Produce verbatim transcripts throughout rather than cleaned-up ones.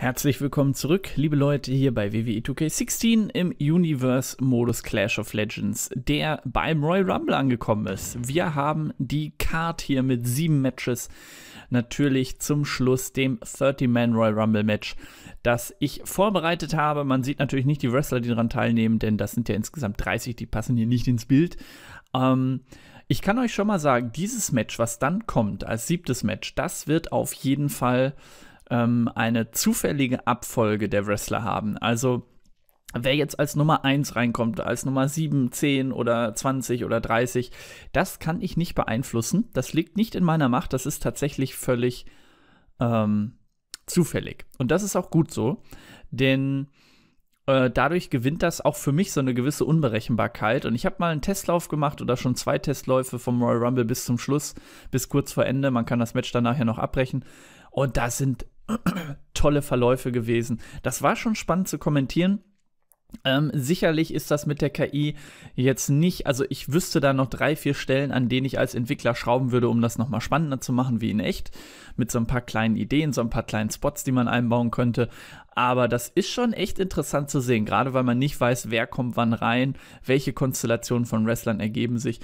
Herzlich willkommen zurück, liebe Leute, hier bei W W E two K sechzehn im Universe-Modus Clash of Legends, der beim Royal Rumble angekommen ist. Wir haben die Card hier mit sieben Matches, natürlich zum Schluss dem thirty man Royal Rumble Match, das ich vorbereitet habe. Man sieht natürlich nicht die Wrestler, die daran teilnehmen, denn das sind ja insgesamt dreißig, die passen hier nicht ins Bild. Ähm... Ich kann euch schon mal sagen, dieses Match, was dann kommt als siebtes Match, das wird auf jeden Fall ähm, eine zufällige Abfolge der Wrestler haben. Also wer jetzt als Nummer eins reinkommt, als Nummer sieben, zehn oder zwanzig oder dreißig, das kann ich nicht beeinflussen. Das liegt nicht in meiner Macht, das ist tatsächlich völlig ähm, zufällig. Und das ist auch gut so, denn dadurch gewinnt das auch für mich so eine gewisse Unberechenbarkeit. Und ich habe mal einen Testlauf gemacht oder schon zwei Testläufe vom Royal Rumble bis zum Schluss, bis kurz vor Ende. Man kann das Match dann nachher noch abbrechen. Und das sind tolle Verläufe gewesen. Das war schon spannend zu kommentieren. Ähm, sicherlich ist das mit der K I jetzt nicht, also ich wüsste da noch drei, vier Stellen, an denen ich als Entwickler schrauben würde, um das nochmal spannender zu machen wie in echt, mit so ein paar kleinen Ideen, so ein paar kleinen Spots, die man einbauen könnte, aber das ist schon echt interessant zu sehen, gerade weil man nicht weiß, wer kommt wann rein, welche Konstellationen von Wrestlern ergeben sich,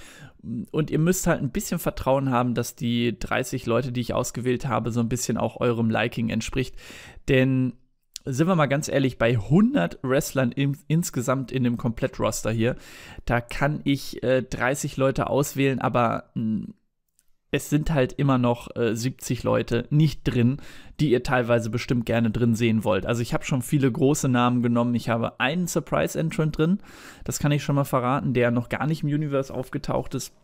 und ihr müsst halt ein bisschen Vertrauen haben, dass die dreißig Leute, die ich ausgewählt habe, so ein bisschen auch eurem Liking entspricht, denn sind wir mal ganz ehrlich, bei hundert Wrestlern im, insgesamt in dem Komplettroster hier, da kann ich äh, dreißig Leute auswählen, aber mh, es sind halt immer noch äh, siebzig Leute nicht drin, die ihr teilweise bestimmt gerne drin sehen wollt. Also ich habe schon viele große Namen genommen, ich habe einen Surprise-Entrant drin, das kann ich schon mal verraten, der noch gar nicht im Universe aufgetaucht ist.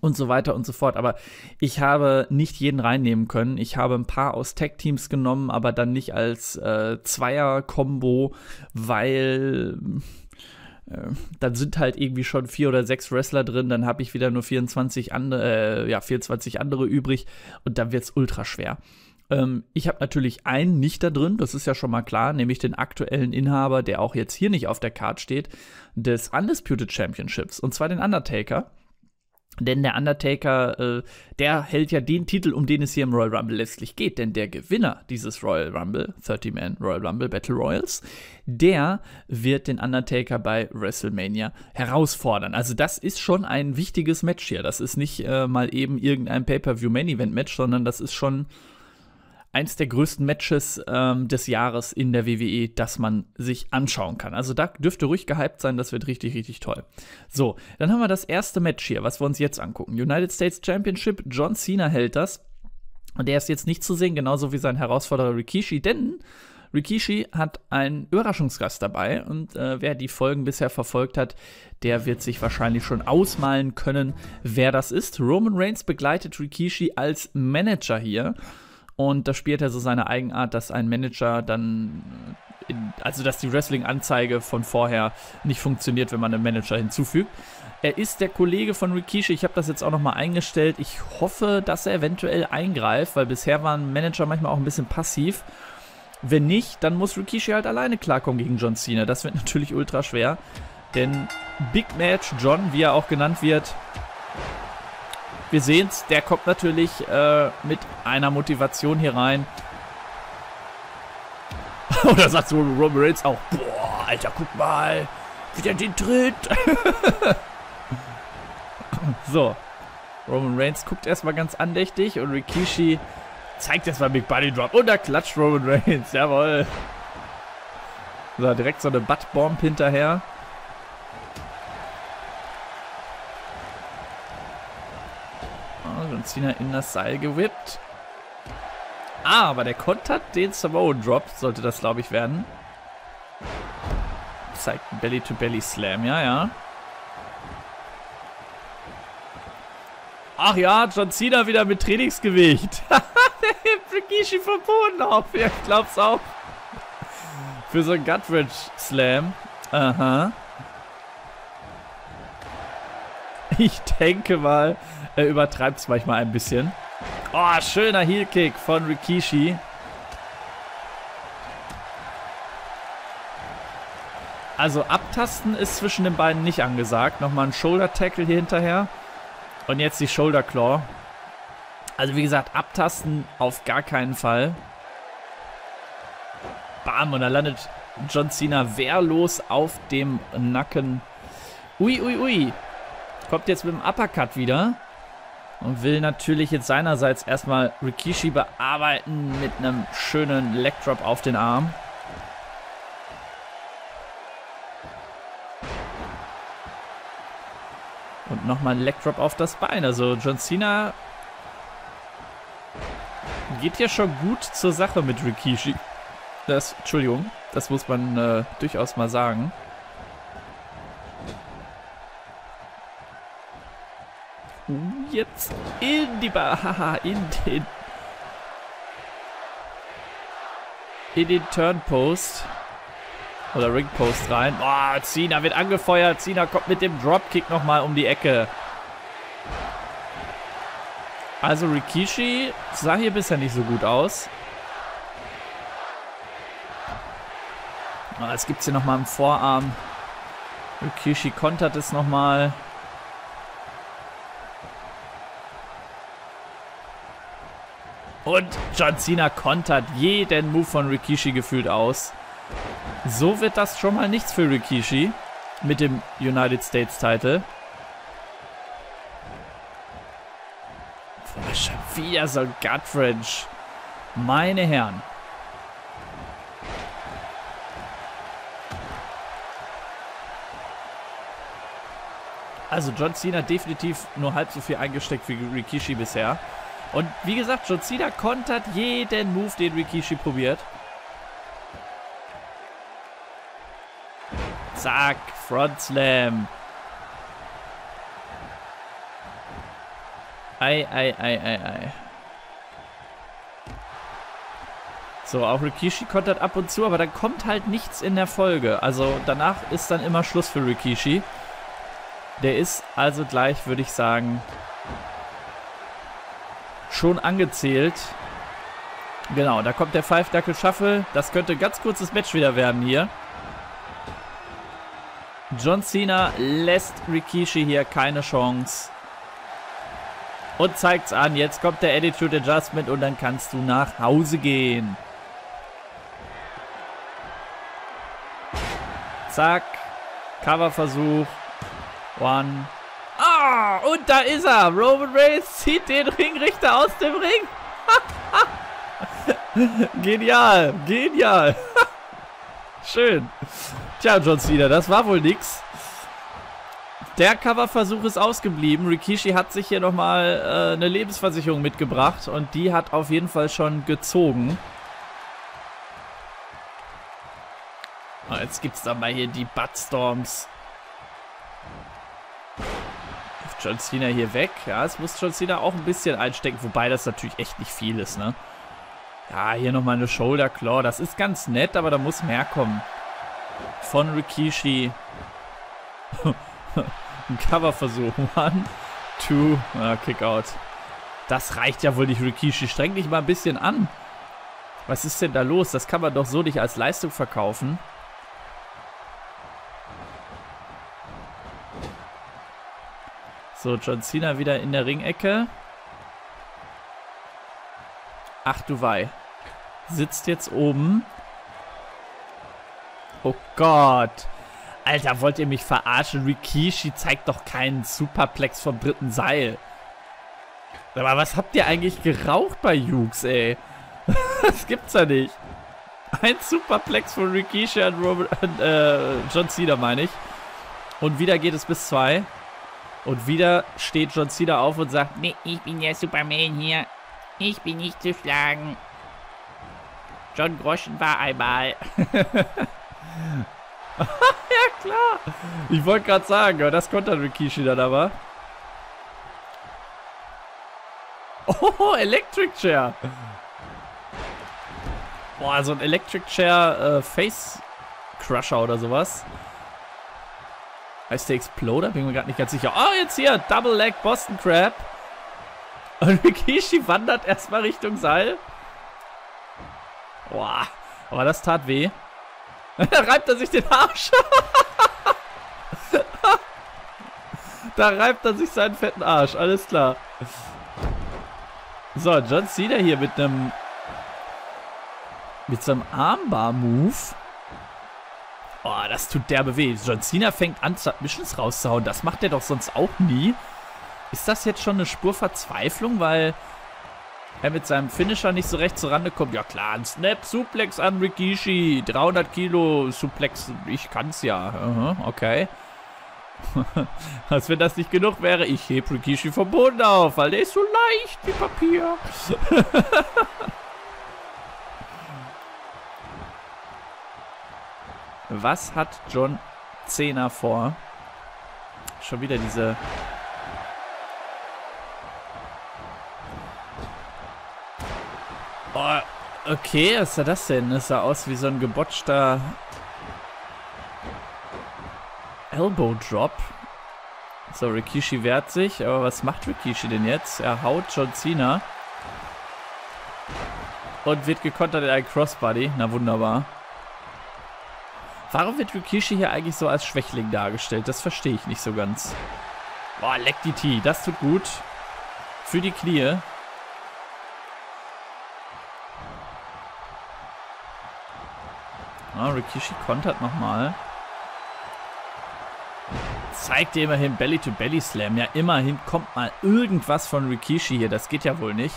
Und so weiter und so fort. Aber ich habe nicht jeden reinnehmen können. Ich habe ein paar aus Tag-Teams genommen, aber dann nicht als äh, Zweier-Kombo, weil äh, dann sind halt irgendwie schon vier oder sechs Wrestler drin. Dann habe ich wieder nur vierundzwanzig andere, äh, ja, vierundzwanzig andere übrig. Und dann wird es ultra schwer. Ähm, ich habe natürlich einen nicht da drin, das ist ja schon mal klar, nämlich den aktuellen Inhaber, der auch jetzt hier nicht auf der Karte steht, des Undisputed Championships. Und zwar den Undertaker. Denn der Undertaker, äh, der hält ja den Titel, um den es hier im Royal Rumble letztlich geht. Denn der Gewinner dieses Royal Rumble, thirty man Royal Rumble Battle Royals, der wird den Undertaker bei WrestleMania herausfordern. Also das ist schon ein wichtiges Match hier. Das ist nicht äh, mal eben irgendein Pay-Per-View-Main-Event-Match, sondern das ist schon eins der größten Matches ähm, des Jahres in der W W E, das man sich anschauen kann. Also da dürfte ruhig gehypt sein, das wird richtig, richtig toll. So, dann haben wir das erste Match hier, was wir uns jetzt angucken. United States Championship, John Cena hält das. Und der ist jetzt nicht zu sehen, genauso wie sein Herausforderer Rikishi, denn Rikishi hat einen Überraschungsgast dabei. Und äh, wer die Folgen bisher verfolgt hat, der wird sich wahrscheinlich schon ausmalen können, wer das ist. Roman Reigns begleitet Rikishi als Manager hier. Und da spielt er so seine Eigenart, dass ein Manager dann, in, also dass die Wrestling-Anzeige von vorher nicht funktioniert, wenn man einen Manager hinzufügt. Er ist der Kollege von Rikishi, ich habe das jetzt auch nochmal eingestellt. Ich hoffe, dass er eventuell eingreift, weil bisher waren Manager manchmal auch ein bisschen passiv. Wenn nicht, dann muss Rikishi halt alleine klarkommen gegen John Cena. Das wird natürlich ultra schwer, denn Big Match John, wie er auch genannt wird, wir sehen es, der kommt natürlich äh, mit einer Motivation hier rein. Oder sagt so Roman Reigns auch, boah, Alter, guck mal, wie der den tritt. So, Roman Reigns guckt erstmal ganz andächtig und Rikishi zeigt erstmal Big Body Drop. Und da klatscht Roman Reigns, jawohl. So, direkt so eine Butt-Bomb hinterher. Cena in das Seil gewippt. Ah, aber der kontert den Samoa Drop, sollte das, glaube ich, werden. Zeigt Belly-to-Belly-Slam, ja, ja. Ach ja, John Cena wieder mit Trainingsgewicht. Der hebt Rikishi vom Boden auf. Ich glaub's auch. Für so einen Gut-Wrench-Slam. Aha. Ich denke mal, er übertreibt es manchmal ein bisschen. Oh, schöner Heel-Kick von Rikishi. Also abtasten ist zwischen den beiden nicht angesagt. Nochmal ein Shoulder-Tackle hier hinterher. Und jetzt die Shoulder-Claw. Also wie gesagt, abtasten auf gar keinen Fall. Bam, und da landet John Cena wehrlos auf dem Nacken. Ui, ui, ui. Kommt jetzt mit dem Uppercut wieder. Und will natürlich jetzt seinerseits erstmal Rikishi bearbeiten mit einem schönen Legdrop auf den Arm. Und nochmal ein Legdrop auf das Bein. Also John Cena geht hier schon gut zur Sache mit Rikishi. Das, Entschuldigung, das muss man äh, durchaus mal sagen. Jetzt in die Bar, in den, in den Turnpost oder Ringpost rein. Boah, Cena wird angefeuert. Cena kommt mit dem Dropkick nochmal um die Ecke. Also Rikishi sah hier bisher nicht so gut aus. Jetzt gibt es hier nochmal im Vorarm. Rikishi kontert es nochmal. Und John Cena kontert jeden Move von Rikishi gefühlt aus. So wird das schon mal nichts für Rikishi mit dem United States Title. Schon wieder so ein Gut-Wrench. Meine Herren. Also John Cena definitiv nur halb so viel eingesteckt wie Rikishi bisher. Und wie gesagt, John Cena kontert jeden Move, den Rikishi probiert. Zack, Front Slam. Ei, ei, ei, ei, ei. So, auch Rikishi kontert ab und zu, aber dann kommt halt nichts in der Folge. Also danach ist dann immer Schluss für Rikishi. Der ist also gleich, würde ich sagen, schon angezählt. Genau, da kommt der Five-Knuckle-Shuffle. Das könnte ein ganz kurzes Match wieder werden hier. John Cena lässt Rikishi hier keine Chance. Und zeigt's an. Jetzt kommt der Attitude Adjustment und dann kannst du nach Hause gehen. Zack. Coverversuch. One. Ah, und da ist er. Roman Reigns zieht den Ringrichter aus dem Ring. Genial, genial. Schön. Tja, John Cena, das war wohl nix. Der Coverversuch ist ausgeblieben. Rikishi hat sich hier nochmal äh, eine Lebensversicherung mitgebracht und die hat auf jeden Fall schon gezogen. Oh, jetzt gibt es da mal hier die Buttstorms. John Cena hier weg. Ja, es muss John Cena auch ein bisschen einstecken, wobei das natürlich echt nicht viel ist, ne? Ja, hier nochmal eine Shoulder Claw. Das ist ganz nett, aber da muss mehr kommen. Von Rikishi. Ein Coverversuch. One, two. Ah, Kickout. Das reicht ja wohl nicht, Rikishi. Streng dich mal ein bisschen an. Was ist denn da los? Das kann man doch so nicht als Leistung verkaufen. So, John Cena wieder in der Ringecke. Ach du Wei. Sitzt jetzt oben. Oh Gott. Alter, wollt ihr mich verarschen? Rikishi zeigt doch keinen Superplex vom dritten Seil. Aber was habt ihr eigentlich geraucht bei Yuke's, ey? Das gibt's ja nicht. Ein Superplex von Rikishi an Robert, äh, John Cena, meine ich. Und wieder geht es bis zwei. Und wieder steht John Cena auf und sagt, nee, ich bin der Superman hier. Ich bin nicht zu schlagen. John Groschen war einmal. Ja, klar. Ich wollte gerade sagen, das konnte Rikishi dann aber. Oh, Electric Chair. Boah, so ein Electric Chair äh, Face Crusher oder sowas. Heißt der Exploder? Bin mir gerade nicht ganz sicher. Oh, jetzt hier. Double Leg Boston Crab. Und Rikishi wandert erstmal Richtung Seil. Boah. Aber das tat weh. Da reibt er sich den Arsch. Da reibt er sich seinen fetten Arsch. Alles klar. So, John Cena hier mit einem Mit seinem Armbar-Move. Oh, das tut derbe weh. John Cena fängt an, Submissions rauszuhauen. Das macht er doch sonst auch nie. Ist das jetzt schon eine Spur Verzweiflung, weil er mit seinem Finisher nicht so recht zurande kommt? Ja klar, ein Snap, Suplex an Rikishi. dreihundert Kilo Suplex, ich kann's ja. Aha, okay. Als wenn das nicht genug wäre, ich heb Rikishi vom Boden auf, weil der ist so leicht wie Papier. Was hat John Cena vor? Schon wieder diese... Oh, okay, was sah das denn? Das sah aus wie so ein gebotschter Elbow Drop. So, Rikishi wehrt sich, aber was macht Rikishi denn jetzt? Er haut John Cena und wird gekontert in einen Crossbody. Na wunderbar. Warum wird Rikishi hier eigentlich so als Schwächling dargestellt? Das verstehe ich nicht so ganz. Boah, leck die Tee, das tut gut. Für die Knie. Ah, Rikishi kontert nochmal. Zeigt dir immerhin Belly-to-Belly-Slam. Ja, immerhin kommt mal irgendwas von Rikishi hier. Das geht ja wohl nicht.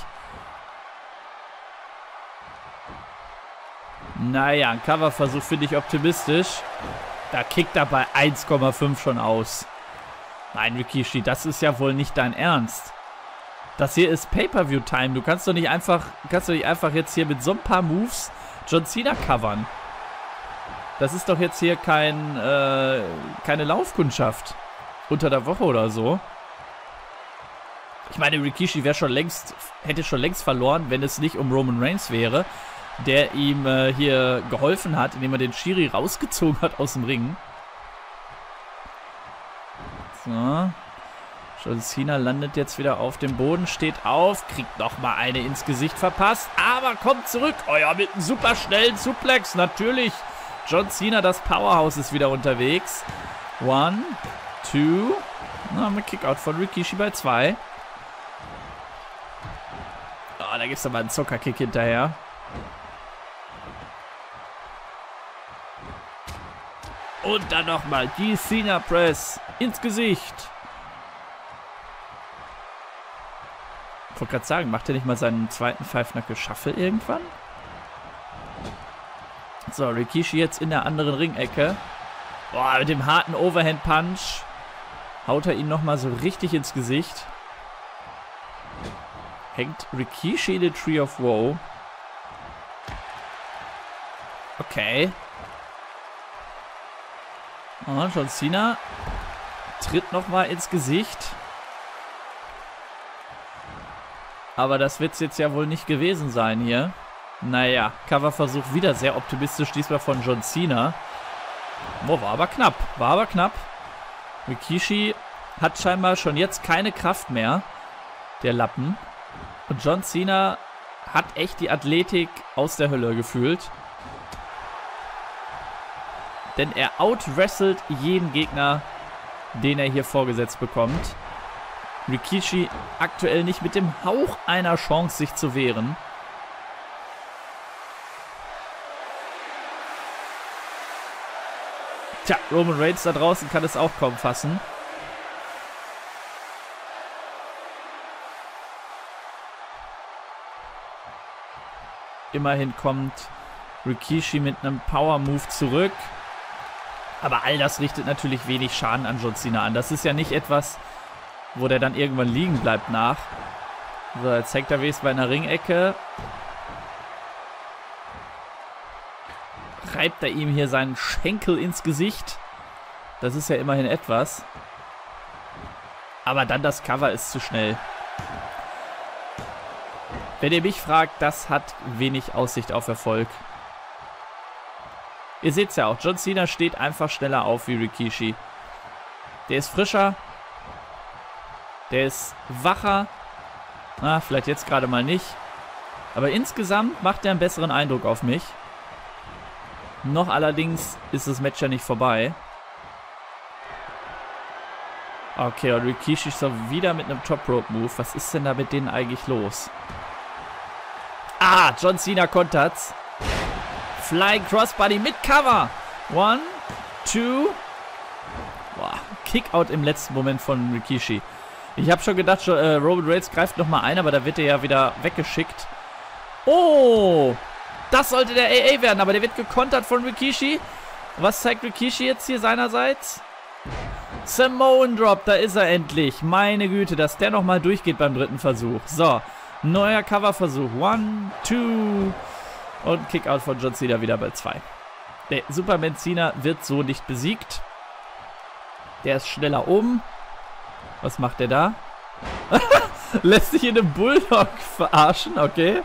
Naja, ein Coverversuch finde ich optimistisch. Da kickt er bei eins Komma fünf schon aus. Nein, Rikishi, das ist ja wohl nicht dein Ernst. Das hier ist Pay-Per-View-Time. Du kannst doch nicht einfach, kannst doch nicht einfach jetzt hier mit so ein paar Moves John Cena covern. Das ist doch jetzt hier kein, äh, keine Laufkundschaft unter der Woche oder so. Ich meine, Rikishi wäre schon längst, hätte schon längst verloren, wenn es nicht um Roman Reigns wäre, der ihm äh, hier geholfen hat, indem er den Schiri rausgezogen hat aus dem Ring. So. John Cena landet jetzt wieder auf dem Boden, steht auf, kriegt nochmal eine ins Gesicht verpasst, aber kommt zurück. Oh ja, mit einem super schnellen Suplex, natürlich. John Cena, das Powerhouse, ist wieder unterwegs. One, two. Na, mit Kickout von Rikishi bei zwei. Oh, da gibt es aber einen Zuckerkick hinterher. Und dann nochmal die Cena Press ins Gesicht. Ich wollte gerade sagen, macht er nicht mal seinen zweiten Five-Knuckle-Shuffle irgendwann? So, Rikishi jetzt in der anderen Ringecke. Boah, mit dem harten Overhand-Punch haut er ihn nochmal so richtig ins Gesicht. Hängt Rikishi in den Tree of Woe. Okay. Oh, John Cena tritt nochmal ins Gesicht. Aber das wird es jetzt ja wohl nicht gewesen sein hier. Naja, Coverversuch wieder sehr optimistisch, diesmal von John Cena. Boah, war aber knapp, war aber knapp. Rikishi hat scheinbar schon jetzt keine Kraft mehr, der Lappen. Und John Cena hat echt die Athletik aus der Hölle gefühlt. Denn er outwrestelt jeden Gegner, den er hier vorgesetzt bekommt. Rikishi aktuell nicht mit dem Hauch einer Chance, sich zu wehren. Tja, Roman Reigns da draußen kann es auch kaum fassen. Immerhin kommt Rikishi mit einem Power-Move zurück. Aber all das richtet natürlich wenig Schaden an John Cena an. Das ist ja nicht etwas, wo der dann irgendwann liegen bleibt nach. So, jetzt hängt er wenigstens bei einer Ringecke. Reibt er ihm hier seinen Schenkel ins Gesicht. Das ist ja immerhin etwas. Aber dann das Cover ist zu schnell. Wenn ihr mich fragt, das hat wenig Aussicht auf Erfolg. Ihr seht es ja auch, John Cena steht einfach schneller auf wie Rikishi. Der ist frischer. Der ist wacher. Na, vielleicht jetzt gerade mal nicht. Aber insgesamt macht er einen besseren Eindruck auf mich. Noch allerdings ist das Match ja nicht vorbei. Okay, und Rikishi ist wieder mit einem Top-Rope-Move. Was ist denn da mit denen eigentlich los? Ah, John Cena kontert's. Flying Crossbody mit Cover. One, two. Boah, Kickout im letzten Moment von Rikishi. Ich habe schon gedacht, äh, Roman Reigns greift nochmal ein, aber da wird er ja wieder weggeschickt. Oh, das sollte der A A werden, aber der wird gekontert von Rikishi. Was zeigt Rikishi jetzt hier seinerseits? Samoan Drop, da ist er endlich. Meine Güte, dass der nochmal durchgeht beim dritten Versuch. So, neuer Coverversuch. One, two. Und Kickout von John Cena wieder bei zwei. Der Superman Cena wird so nicht besiegt. Der ist schneller oben. Was macht der da? Lässt sich in einem Bulldog verarschen, okay?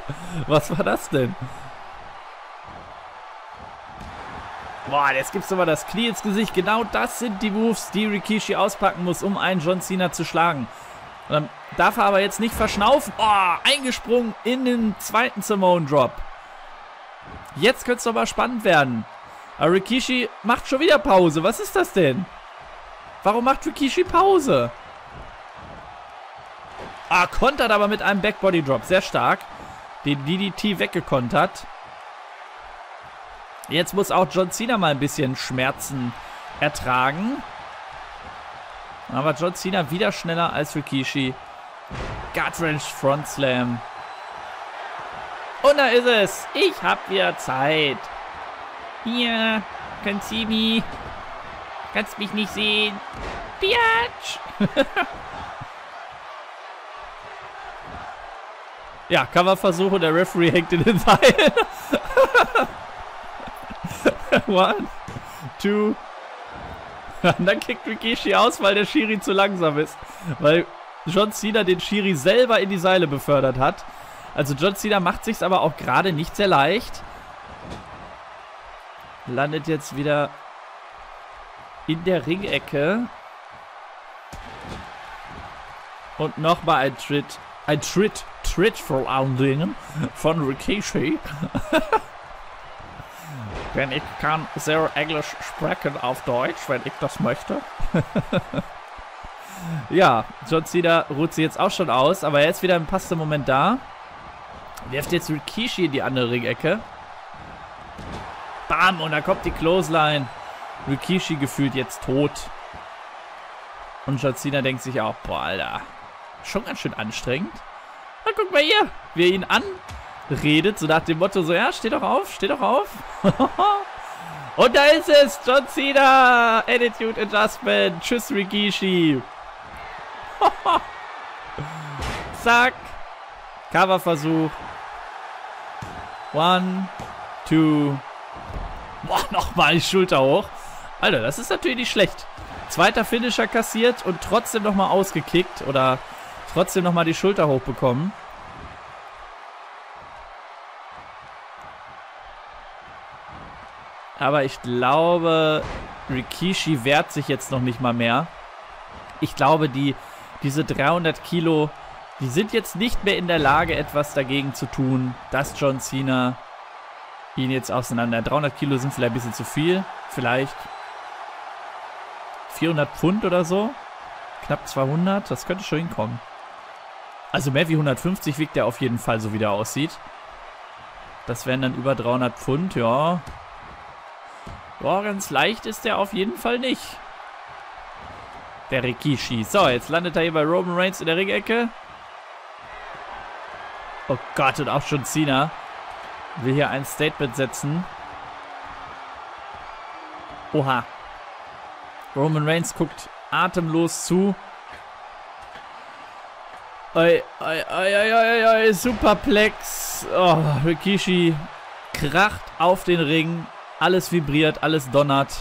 Was war das denn? Boah, jetzt gibt's aber das Knie ins Gesicht. Genau das sind die Moves, die Rikishi auspacken muss, um einen John Cena zu schlagen. Und dann darf er aber jetzt nicht verschnaufen. Boah, eingesprungen in den zweiten Samoan Drop. Jetzt könnte es doch mal spannend werden. Aber Rikishi macht schon wieder Pause. Was ist das denn? Warum macht Rikishi Pause? Ah, kontert aber mit einem Backbody Drop. Sehr stark. Den D D T weggekontert. Jetzt muss auch John Cena mal ein bisschen Schmerzen ertragen. Aber John Cena wieder schneller als Rikishi. Gutwrench Front Slam. Und da ist es. Ich hab wieder Zeit. Hier, kannst du mich. Kannst mich nicht sehen. Piatsch. Ja, Coverversuche. Der Referee hängt in den Seilen. One, two. Und dann kickt Rikishi aus, weil der Schiri zu langsam ist. Weil John Cena den Schiri selber in die Seile befördert hat. Also John Cena macht sich's aber auch gerade nicht sehr leicht. Landet jetzt wieder in der Ringecke. Und nochmal ein Tritt. Ein Tritt. Tritt vor allen Dingen von Rikishi. Denn ich kann sehr Englisch sprechen auf Deutsch, wenn ich das möchte. Ja, John Cena ruht sie jetzt auch schon aus, aber er ist wieder im passenden Moment da. Wirft jetzt Rikishi in die andere Ringecke. Bam, und da kommt die Clothesline. Rikishi gefühlt jetzt tot. Und John Cena denkt sich auch, boah, Alter, schon ganz schön anstrengend. Na, guck mal hier, wie er ihn anredet, so nach dem Motto, so, ja, steh doch auf, steh doch auf. Und da ist es, John Cena, Attitude Adjustment, tschüss Rikishi. Zack. Coverversuch. One, two. Boah, nochmal die Schulter hoch. Alter, das ist natürlich nicht schlecht. Zweiter Finisher kassiert und trotzdem nochmal ausgekickt. Oder trotzdem nochmal die Schulter hochbekommen. Aber ich glaube, Rikishi wehrt sich jetzt noch nicht mal mehr. Ich glaube, die, diese dreihundert Kilo... Die sind jetzt nicht mehr in der Lage, etwas dagegen zu tun, dass John Cena ihn jetzt auseinander. dreihundert Kilo sind vielleicht ein bisschen zu viel. Vielleicht vierhundert Pfund oder so. Knapp zweihundert. Das könnte schon hinkommen. Also mehr wie hundertfünfzig wiegt er auf jeden Fall, so wie der aussieht. Das wären dann über dreihundert Pfund, ja. Boah, ganz leicht ist der auf jeden Fall nicht. Der Rikishi. So, jetzt landet er hier bei Roman Reigns in der Ringecke. Oh Gott, und auch schon Cena will hier ein Statement setzen. Oha. Roman Reigns guckt atemlos zu. Oi, oi, oi, oi, oi, Superplex. Oh, Rikishi kracht auf den Ring. Alles vibriert, alles donnert.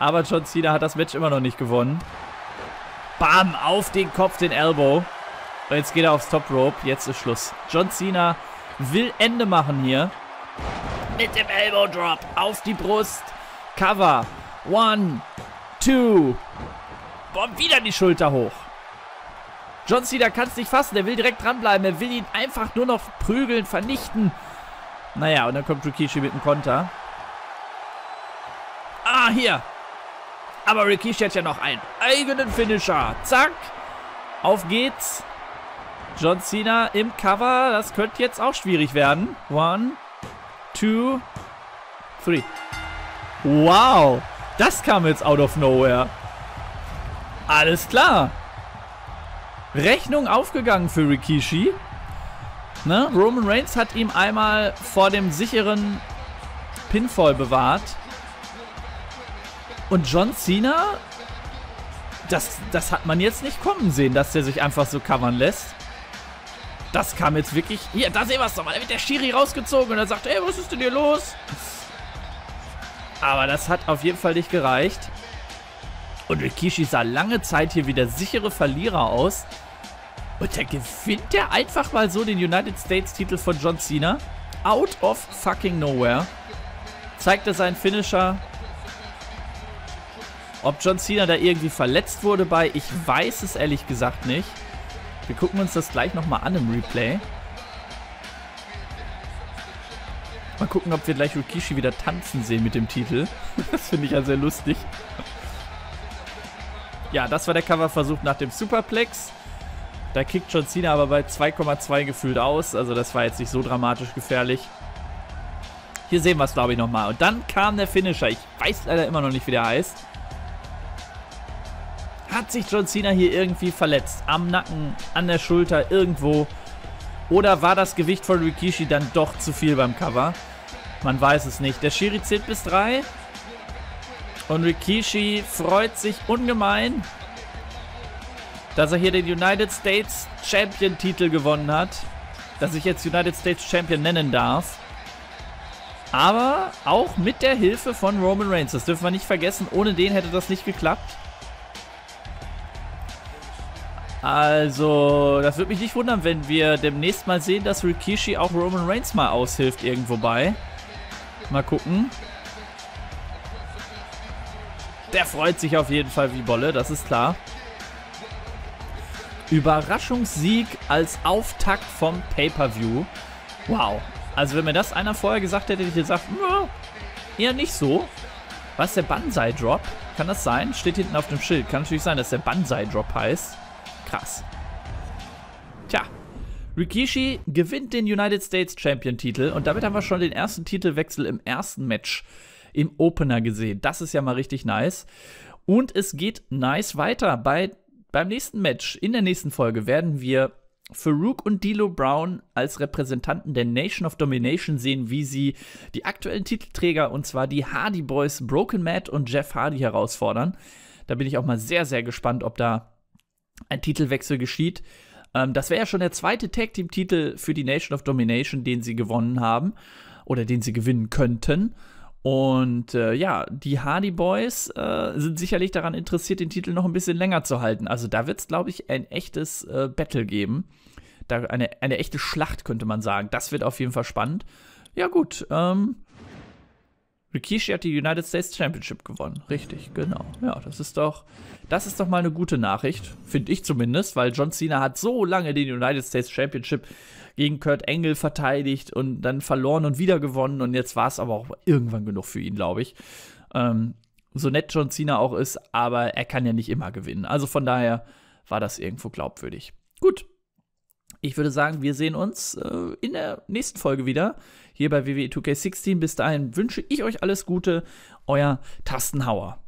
Aber John Cena hat das Match immer noch nicht gewonnen. Bam, auf den Kopf, den Elbow. Und jetzt geht er aufs Top Rope. Jetzt ist Schluss. John Cena will Ende machen hier. Mit dem Elbow Drop. Auf die Brust. Cover. One, two. Bomb wieder die Schulter hoch. John Cena kann es nicht fassen. Er will direkt dranbleiben. Er will ihn einfach nur noch prügeln, vernichten. Naja, und dann kommt Rikishi mit dem Konter. Ah, hier. Aber Rikishi hat ja noch einen eigenen Finisher. Zack. Auf geht's. John Cena im Cover, das könnte jetzt auch schwierig werden. One, two, three. Wow, das kam jetzt out of nowhere. Alles klar. Rechnung aufgegangen für Rikishi. Ne? Roman Reigns hat ihm einmal vor dem sicheren Pinfall bewahrt. Und John Cena, das, das hat man jetzt nicht kommen sehen, dass der sich einfach so covern lässt. Das kam jetzt wirklich... Hier, da sehen wir es nochmal. Da wird der Schiri rausgezogen und er sagt, ey, was ist denn hier los? Aber das hat auf jeden Fall nicht gereicht. Und Rikishi sah lange Zeit hier wie der sichere Verlierer aus. Und dann gewinnt er einfach mal so den United States Titel von John Cena. Out of fucking nowhere. Zeigt er seinen Finisher. Ob John Cena da irgendwie verletzt wurde bei, ich weiß es ehrlich gesagt nicht. Wir gucken uns das gleich nochmal an im Replay. Mal gucken, ob wir gleich Rikishi wieder tanzen sehen mit dem Titel. Das finde ich ja sehr lustig. Ja, das war der Coverversuch nach dem Superplex. Da kickt John Cena aber bei zwei Komma zwei gefühlt aus. Also das war jetzt nicht so dramatisch gefährlich. Hier sehen wir es, glaube ich, nochmal. Und dann kam der Finisher. Ich weiß leider immer noch nicht, wie der heißt. Hat sich John Cena hier irgendwie verletzt? Am Nacken, an der Schulter, irgendwo? Oder war das Gewicht von Rikishi dann doch zu viel beim Cover? Man weiß es nicht. Der Schiri zählt bis drei. Und Rikishi freut sich ungemein, dass er hier den United States Champion Titel gewonnen hat. Dass ich jetzt United States Champion nennen darf. Aber auch mit der Hilfe von Roman Reigns. Das dürfen wir nicht vergessen. Ohne den hätte das nicht geklappt. Also, das würde mich nicht wundern, wenn wir demnächst mal sehen, dass Rikishi auch Roman Reigns mal aushilft irgendwo bei. Mal gucken. Der freut sich auf jeden Fall wie Bolle, das ist klar. Überraschungssieg als Auftakt vom Pay-Per-View. Wow. Also wenn mir das einer vorher gesagt hätte, hätte ich gesagt, eher nicht so. Was ist der Banzai-Drop? Kann das sein? Steht hinten auf dem Schild. Kann natürlich sein, dass der Banzai-Drop heißt. Krass. Tja. Rikishi gewinnt den United States Champion-Titel und damit haben wir schon den ersten Titelwechsel im ersten Match im Opener gesehen. Das ist ja mal richtig nice. Und es geht nice weiter bei... Beim nächsten Match, in der nächsten Folge, werden wir Farouk und D'Lo Brown als Repräsentanten der Nation of Domination sehen, wie sie die aktuellen Titelträger, und zwar die Hardy Boys, Broken Matt und Jeff Hardy, herausfordern. Da bin ich auch mal sehr, sehr gespannt, ob da ein Titelwechsel geschieht. Ähm, das wäre ja schon der zweite Tag-Team-Titel für die Nation of Domination, den sie gewonnen haben oder den sie gewinnen könnten. Und äh, ja, die Hardy Boys äh, sind sicherlich daran interessiert, den Titel noch ein bisschen länger zu halten. Also da wird es, glaube ich, ein echtes äh, Battle geben. Da eine, eine echte Schlacht, könnte man sagen. Das wird auf jeden Fall spannend. Ja gut, ähm, Rikishi hat die United States Championship gewonnen. Richtig, genau. Ja, das ist doch, das ist doch mal eine gute Nachricht, finde ich zumindest, weil John Cena hat so lange den United States Championship gegen Kurt Angle verteidigt und dann verloren und wieder gewonnen. Und jetzt war es aber auch irgendwann genug für ihn, glaube ich. Ähm, so nett John Cena auch ist, aber er kann ja nicht immer gewinnen. Also von daher war das irgendwo glaubwürdig. Gut, ich würde sagen, wir sehen uns äh, in der nächsten Folge wieder hier bei W W E two K sechzehn. Bis dahin wünsche ich euch alles Gute. Euer Tastenhauer.